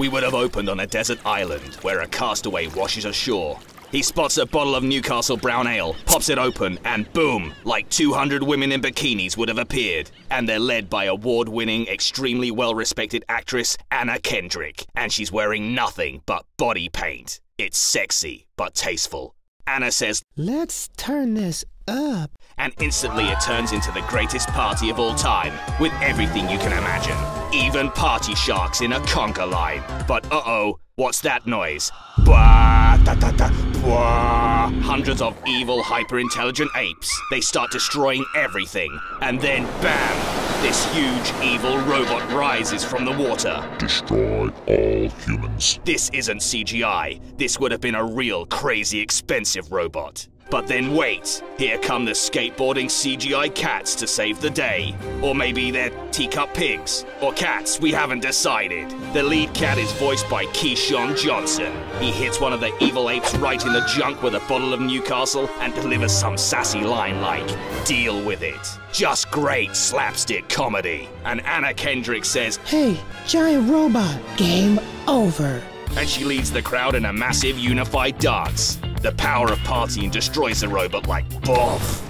We would have opened on a desert island where a castaway washes ashore. He spots a bottle of Newcastle Brown Ale, pops it open, and boom! Like 200 women in bikinis would have appeared. And they're led by award-winning, extremely well-respected actress Anna Kendrick. And she's wearing nothing but body paint. It's sexy, but tasteful. Anna says, "Let's turn this up." And instantly it turns into the greatest party of all time, with everything you can imagine. Even party sharks in a conga line. But uh-oh, what's that noise? Bah, da, da, da. Hundreds of evil, hyper-intelligent apes. They start destroying everything. And then, bam! This huge, evil robot rises from the water. Destroy all humans. This isn't CGI. This would have been a real, crazy, expensive robot. But then wait, here come the skateboarding CGI cats to save the day. Or maybe they're teacup pigs. Or cats, we haven't decided. The lead cat is voiced by Keyshawn Johnson. He hits one of the evil apes right in the junk with a bottle of Newcastle and delivers some sassy line like, "Deal with it." Just great slapstick comedy. And Anna Kendrick says, "Hey, giant robot, game over." And she leads the crowd in a massive unified dance. The power of partying destroys the robot like boff.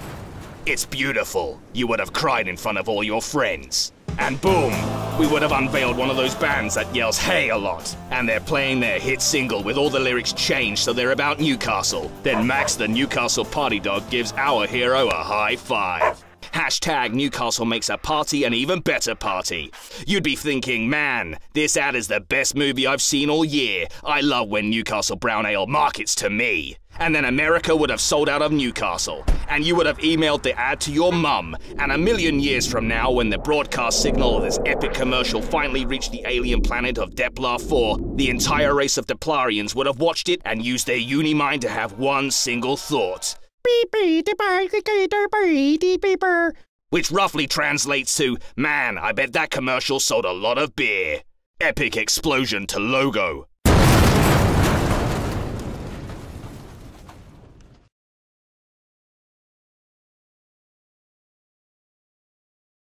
It's beautiful. You would have cried in front of all your friends. And boom, we would have unveiled one of those bands that yells hey a lot. And they're playing their hit single with all the lyrics changed so they're about Newcastle. Then Max the Newcastle party dog gives our hero a high five. Hashtag Newcastle makes a party an even better party. You'd be thinking, man, this ad is the best movie I've seen all year. I love when Newcastle Brown Ale markets to me. And then America would have sold out of Newcastle. And you would have emailed the ad to your mum. And a million years from now, when the broadcast signal of this epic commercial finally reached the alien planet of Deplar 4, the entire race of Deplarians would have watched it and used their unimind to have one single thought. Which roughly translates to, man, I bet that commercial sold a lot of beer. Epic explosion to logo.